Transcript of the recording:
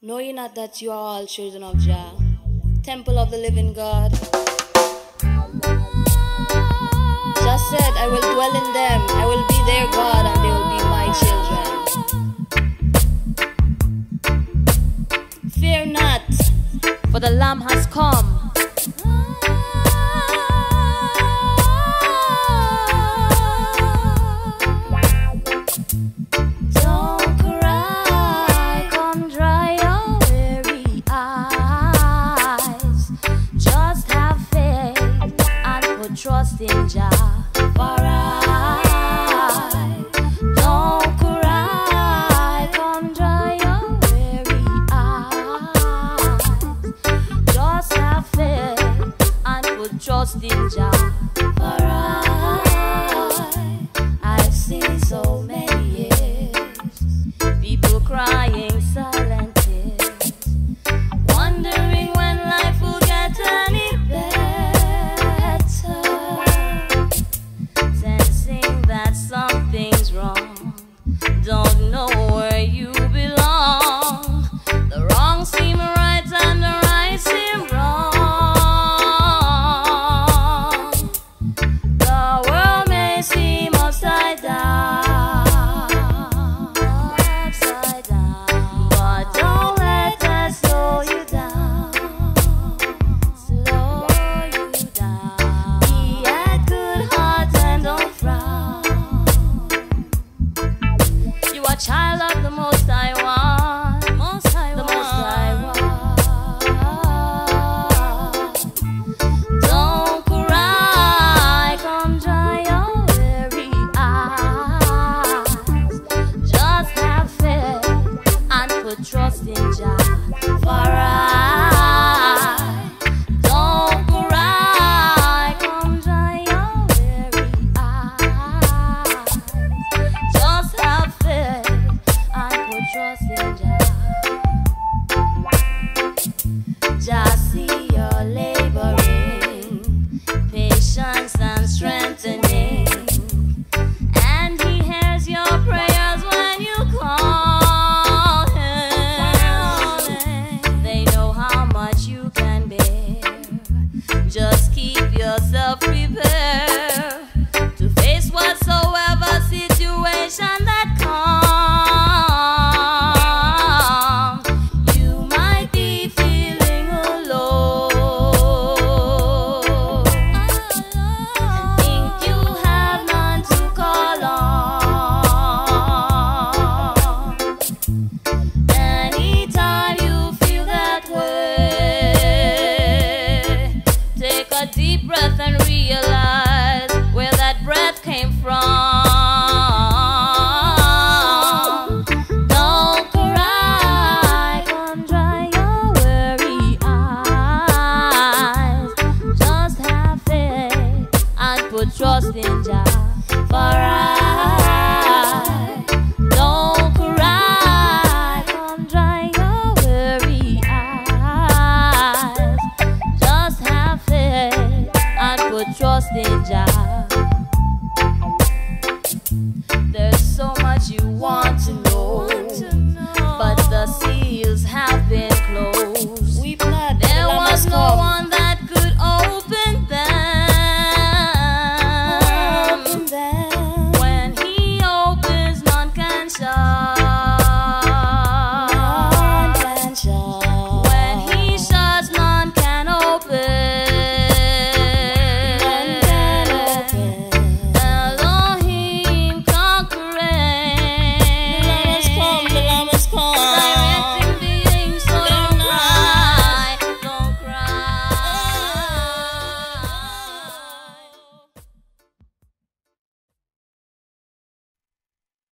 Know ye not that you are all children of Jah, temple of the living God? Jah said, I will dwell in them, I will be their God, and they will be my children. Fear not, for the Lamb has come. Trust in Jah for I. Don't cry, come dry your weary eyes. Just have faith and put trust in Jah for I. I've seen so many years, people crying silent tears, wondering when life will get any better. Don't know where you belong. The wrong seem right and the right seem wrong. The world may seem upside down, but don't let that slow you down, slow you down. Be a good heart and don't frown. Child of the Most High One, the Most High One. Don't cry, come dry your weary eyes. Just have faith and put trust in Jah for I.